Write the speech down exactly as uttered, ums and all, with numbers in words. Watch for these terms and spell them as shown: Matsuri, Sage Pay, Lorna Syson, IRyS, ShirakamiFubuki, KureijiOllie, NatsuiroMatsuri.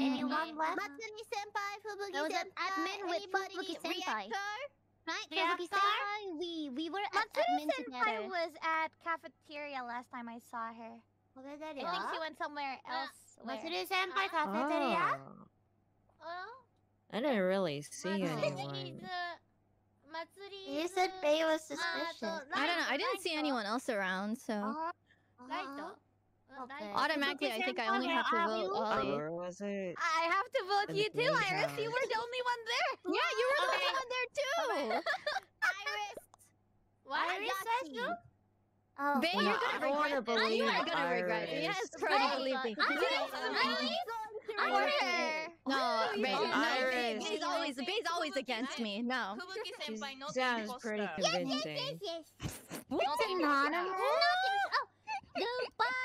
Anyone left? Matsuri-senpai, Fubuki-senpai, an admin with Fubuki-senpai. Right? Fubuki-senpai, we, we were at admin together. Matsuri-senpai was at cafeteria last time I saw her. What did that I think she went somewhere else. Uh, Matsuri-senpai, uh, cafeteria? Oh. Uh, I didn't really see anyone. Matsuri. You said Bay was suspicious. Uh, I don't know. I didn't see anyone else around, so. Uh, uh, okay. Automatically, I think I only have to vote Ollie. Where was it? I have to vote you too, IRyS. You were the only one there. Yeah, you were the only one there too. IRyS. What? IRyS says you? Oh, Bay, you're gonna regret it. You are gonna regret it. Yes, probably. Really? IRyS. No, IRyS. Bay's always, Bay's always against me. No. Sounds pretty convincing. Yes, yes, yes, yes. What's anonymous? Nothing. Oh, goodbye.